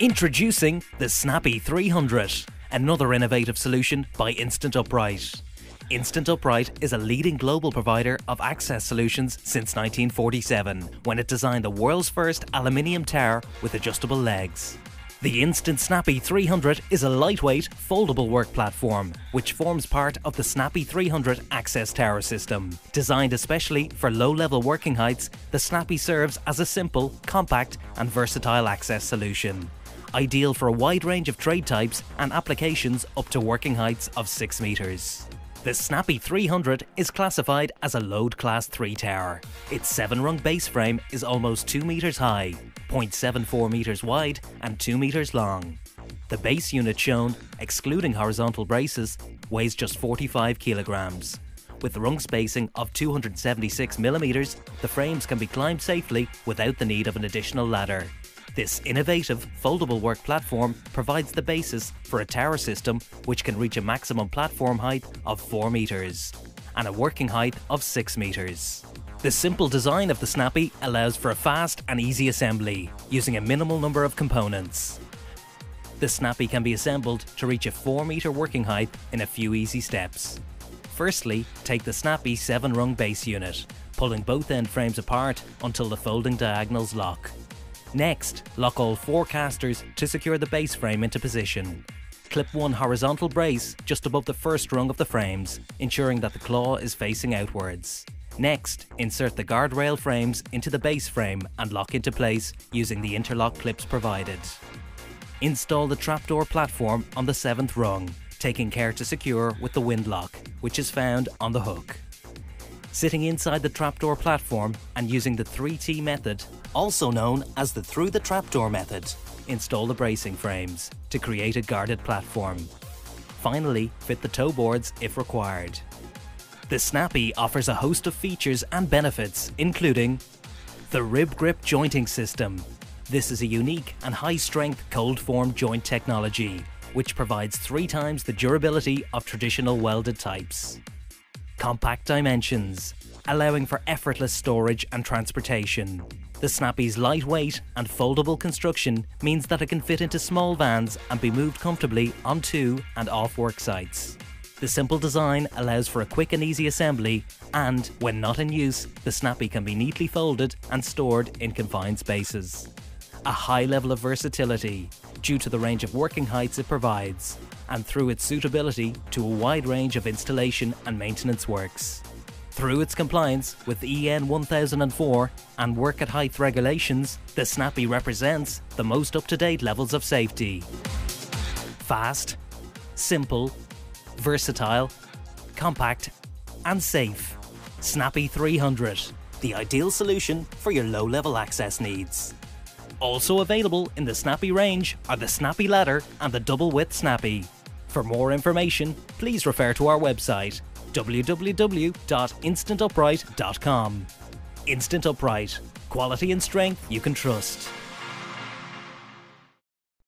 Introducing the Snappy 300, another innovative solution by Instant Upright. Instant Upright is a leading global provider of access solutions since 1947, when it designed the world's first aluminium tower with adjustable legs. The Instant Snappy 300 is a lightweight, foldable work platform, which forms part of the Snappy 300 access tower system. Designed especially for low-level working heights, the Snappy serves as a simple, compact and versatile access solution. Ideal for a wide range of trade types and applications up to working heights of 6 metres. The Snappy 300 is classified as a load class 3 tower. Its 7-rung base frame is almost 2 metres high, 0.74 metres wide and 2 metres long. The base unit shown, excluding horizontal braces, weighs just 45 kilograms. With the rung spacing of 276 millimeters, the frames can be climbed safely without the need of an additional ladder. This innovative, foldable work platform provides the basis for a tower system which can reach a maximum platform height of 4 metres and a working height of 6 metres. The simple design of the Snappy allows for a fast and easy assembly, using a minimal number of components. The Snappy can be assembled to reach a 4 metre working height in a few easy steps. Firstly, take the Snappy 7-rung base unit, pulling both end frames apart until the folding diagonals lock. Next, lock all 4 casters to secure the base frame into position. Clip one horizontal brace just above the first rung of the frames, ensuring that the claw is facing outwards. Next, insert the guardrail frames into the base frame and lock into place using the interlock clips provided. Install the trapdoor platform on the 7th rung, taking care to secure with the windlock, which is found on the hook. Sitting inside the trapdoor platform and using the 3T method, also known as the through the trapdoor method, install the bracing frames to create a guarded platform. Finally, fit the toe boards if required. The Snappy offers a host of features and benefits, including the Rib Grip Jointing System. This is a unique and high-strength cold-form joint technology, which provides 3 times the durability of traditional welded types. Compact dimensions, allowing for effortless storage and transportation. The Snappy's lightweight and foldable construction means that it can fit into small vans and be moved comfortably onto and off work sites. The simple design allows for a quick and easy assembly, and when not in use, the Snappy can be neatly folded and stored in confined spaces. A high level of versatility due to the range of working heights it provides, and through its suitability to a wide range of installation and maintenance works. Through its compliance with EN 1004 and work at height regulations, the Snappy represents the most up-to-date levels of safety. Fast, simple, versatile, compact and safe. Snappy 300, the ideal solution for your low-level access needs. Also available in the Snappy range are the Snappy Ladder and the Double Width Snappy. For more information, please refer to our website www.instantupright.com. Instant Upright, quality and strength you can trust.